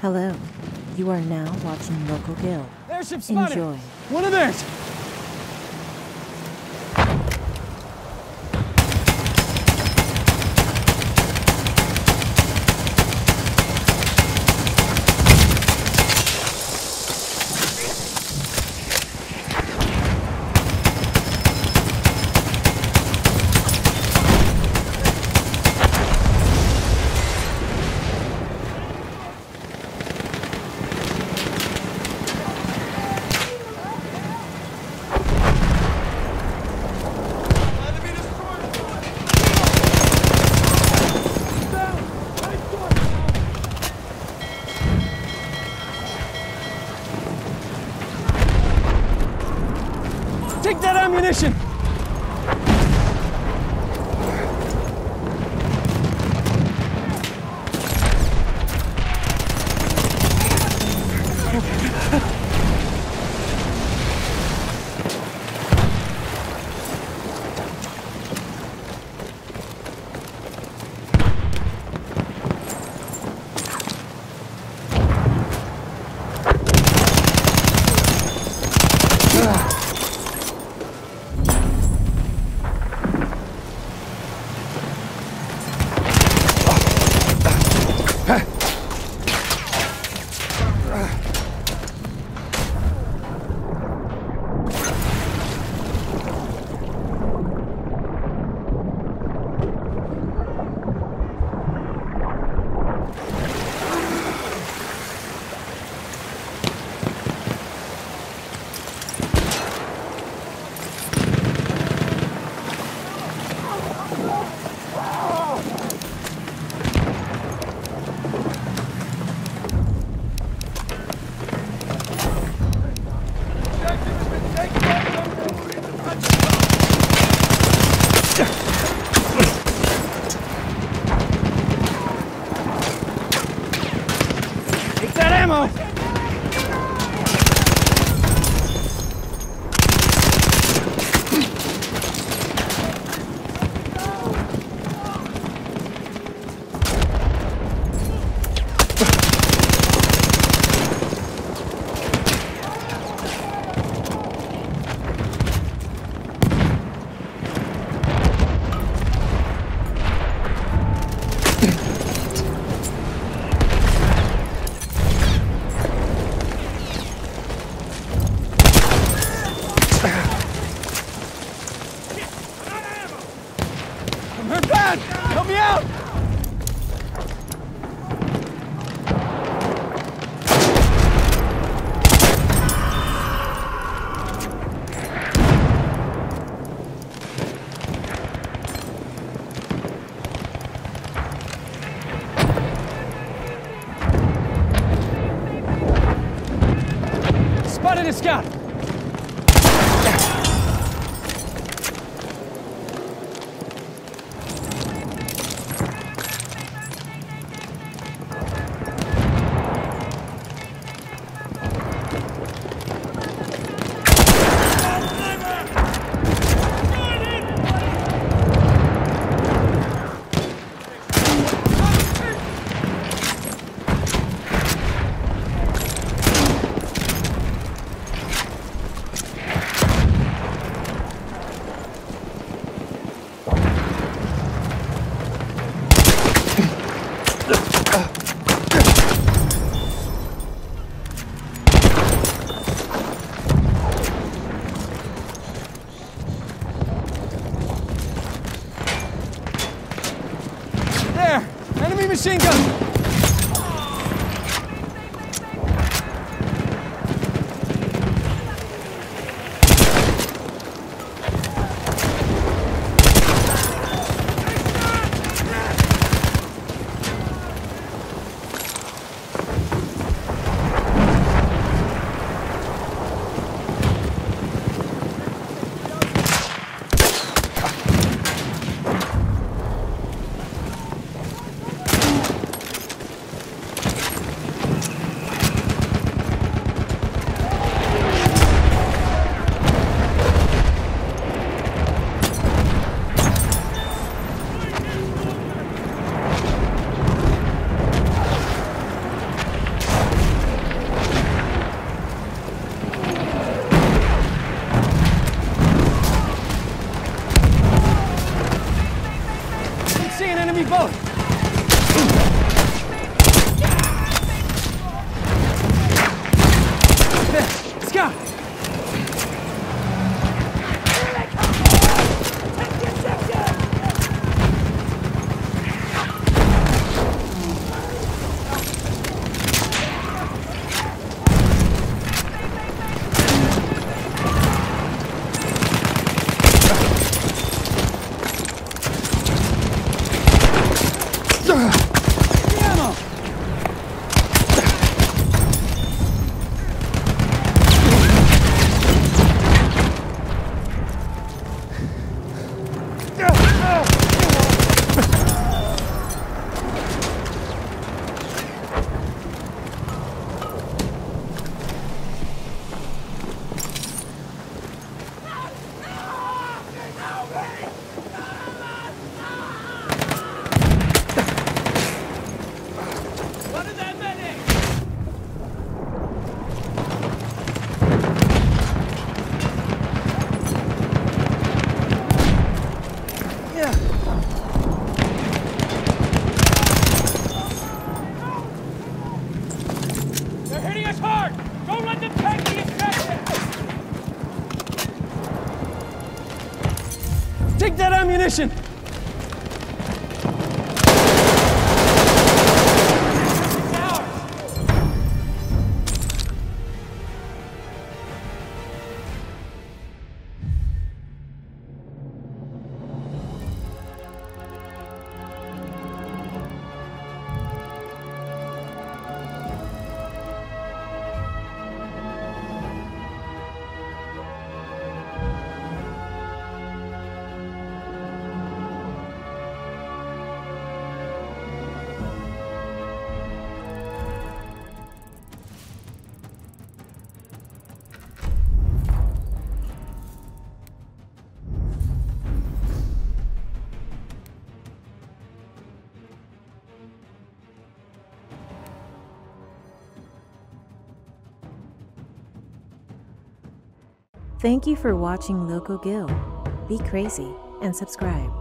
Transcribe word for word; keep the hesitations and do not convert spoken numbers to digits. Hello. You are now watching Loco Gill. Airship spotted. Enjoy. One of theirs. Take that ammunition! Help me out! Spotted a scout! Machine gun! Push hard! Don't let them take the objective! Take that ammunition! Thank you for watching Loco Gill. Be crazy and subscribe.